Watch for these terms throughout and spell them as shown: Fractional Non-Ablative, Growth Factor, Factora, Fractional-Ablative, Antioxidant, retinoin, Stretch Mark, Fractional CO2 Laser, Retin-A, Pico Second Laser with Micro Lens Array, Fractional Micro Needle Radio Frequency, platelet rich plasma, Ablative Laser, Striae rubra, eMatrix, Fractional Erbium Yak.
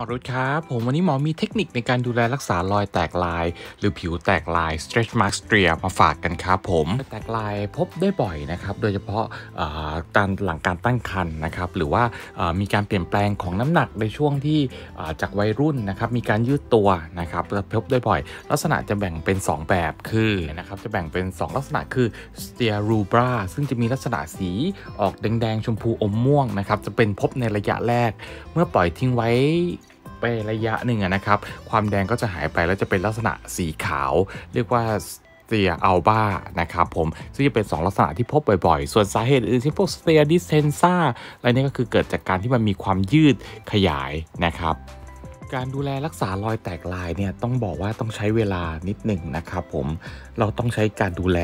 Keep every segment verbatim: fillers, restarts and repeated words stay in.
หมอรุชครับผมวันนี้หมอมีเทคนิคในการดูแลรักษารอยแตกลายหรือผิวแตกลาย stretch mark Striae มาฝากกันครับผมแตกลายพบได้บ่อยนะครับโดยเฉพาะตอนหลังการตั้งครรภ์นะครับหรือว่ามีการเปลี่ยนแปลงของน้ำหนักในช่วงที่จากวัยรุ่นนะครับมีการยืดตัวนะครับพบได้บ่อยลักษณะจะแบ่งเป็นสองแบบคือนะครับจะแบ่งเป็นสองลักษณะคือ Striae rubra ซึ่งจะมีลักษณะสีออกแดงๆชมพูอมม่วงนะครับจะเป็นพบในระยะแรกเมื่อปล่อยทิ้งไว้ไประยะหนึ่งนะครับความแดงก็จะหายไปแล้วจะเป็นลักษณะสีขาวเรียกว่าสเตียอัลบานะครับผมซึ่งจะเป็นสองลักษณะที่พบบ่อยๆส่วนสาเหตุอื่นที่พวกสเตียดิสเทนซ่าอะไรนี่ก็คือเกิดจากการที่มันมีความยืดขยายนะครับการดูแลรักษารอยแตกลายเนี่ยต้องบอกว่าต้องใช้เวลานิดหนึ่งนะครับผมเราต้องใช้การดูแล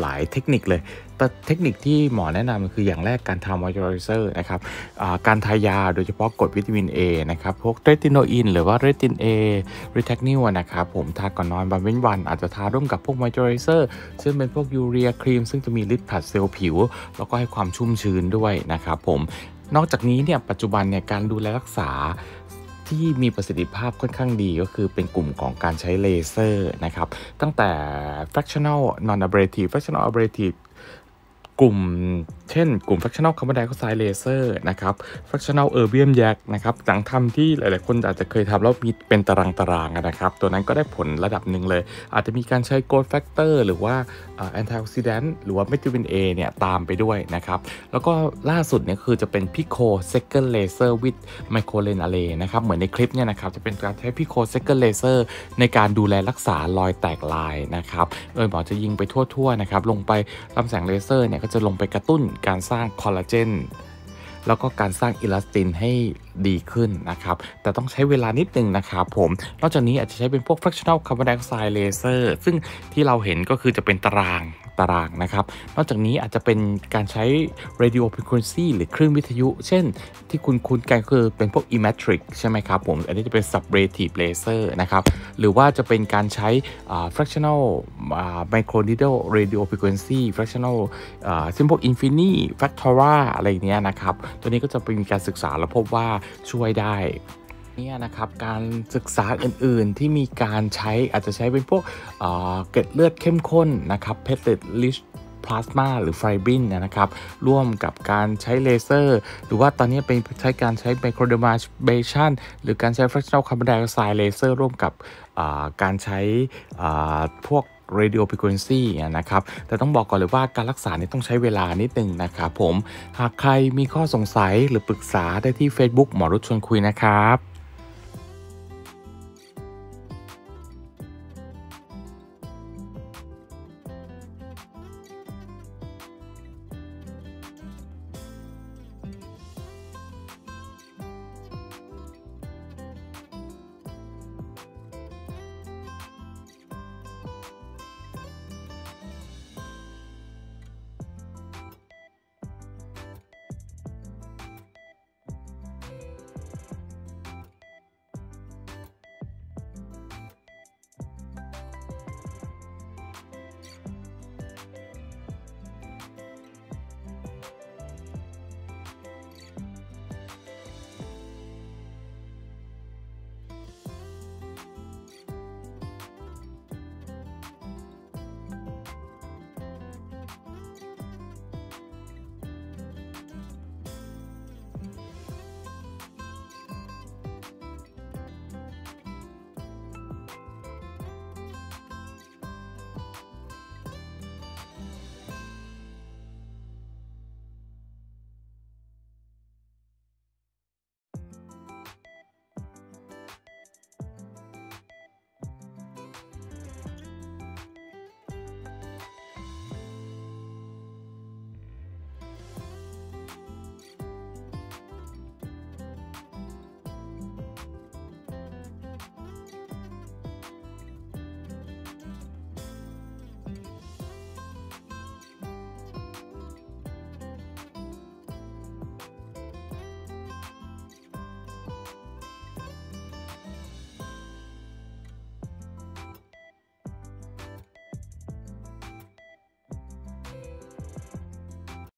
หลายเทคนิคเลยแต่เทคนิคที่หมอแนะนำคืออย่างแรกการทำมอยเจอไรเซอร์นะครับการทายาโดยเฉพาะกรดวิตามิน A นะครับพวก retinoin หรือว่า Retin-A retinoin นะครับผมทาก่อนนอนวันเว้นวันอาจจะทาร่วมกับพวกมอยเจอไรเซอร์ซึ่งเป็นพวกยูเรียครีมซึ่งจะมีฤทธิ์ผลัดเซลล์ผิวแล้วก็ให้ความชุ่มชื้นด้วยนะครับผมนอกจากนี้เนี่ยปัจจุบันเนี่ยการดูแลรักษาที่มีประสิทธิภาพค่อนข้างดีก็คือเป็นกลุ่มของการใช้เลเซอร์นะครับตั้งแต่ Fractional Non-Ablative Fractional-Ablative กลุ่มเช่นกลุ่ม Fractional Carbon Dioxide Laser นะครับ Fractional Erbium Yak นะครับหลังทำที่หลายๆคนอาจจะเคยทำแล้วมีเป็นตารางตารางนะครับตัวนั้นก็ได้ผลระดับหนึ่งเลยอาจจะมีการใช้ Growth Factor หรือว่า Antioxidant หรือว่า Vitamin A เนี่ยตามไปด้วยนะครับแล้วก็ล่าสุดเนี่ยคือจะเป็น Pico Second Laser with Micro Lens Array นะครับเหมือนในคลิปเนี่ยนะครับจะเป็นการใช้ Pico Second Laser ในการดูแลรักษารอยแตกลายนะครับโดยหมอจะยิงไปทั่วๆนะครับลงไปลำแสงเลเซอร์เนี่ยก็จะลงไปกระตุ้นการสร้างคอลลาเจนแล้วก็การสร้างอิลาสตินให้ดีขึ้นนะครับแต่ต้องใช้เวลานิดนึงนะครับผมนอกจากนี้อาจจะใช้เป็นพวก Fractional Carbon Dioxide Laser ซึ่งที่เราเห็นก็คือจะเป็นตารางตารางนะครับนอกจากนี้อาจจะเป็นการใช้ Radio Frequency หรือคลื่นวิทยุเช่นที่คุณคุ้นกันคือเป็นพวก eMatrix ใช่ไหมครับผมอันนี้จะเป็น Ablative Laser นะครับหรือว่าจะเป็นการใช้ Fractional Micro Needle Radio Frequency Fractional เช่นพวก Infini Factora อะไรเนี้ยนะครับตัวนี้ก็จะมีการศึกษาแล้วพบว่าช่วยได้เนี่ยนะครับการศึกษาอื่นๆที่มีการใช้อาจจะใช้เป็นพวกเกล็ดเลือดเข้มข้นนะครับ platelet rich plasma หรือไฟบรินนะครับร่วมกับการใช้เลเซอร์หรือว่าตอนนี้เป็นใช้การใช้ microdemagation หรือการใช้ fractional carbon dioxide laser ร่วมกับการใช้พวกradio frequency นะครับแต่ต้องบอกก่อนเลยว่าการรักษาเนี่ยต้องใช้เวลานิดนึงนะครับผมหากใครมีข้อสงสัยหรือปรึกษาได้ที่ Facebook หมอรุชชวนคุยนะครับ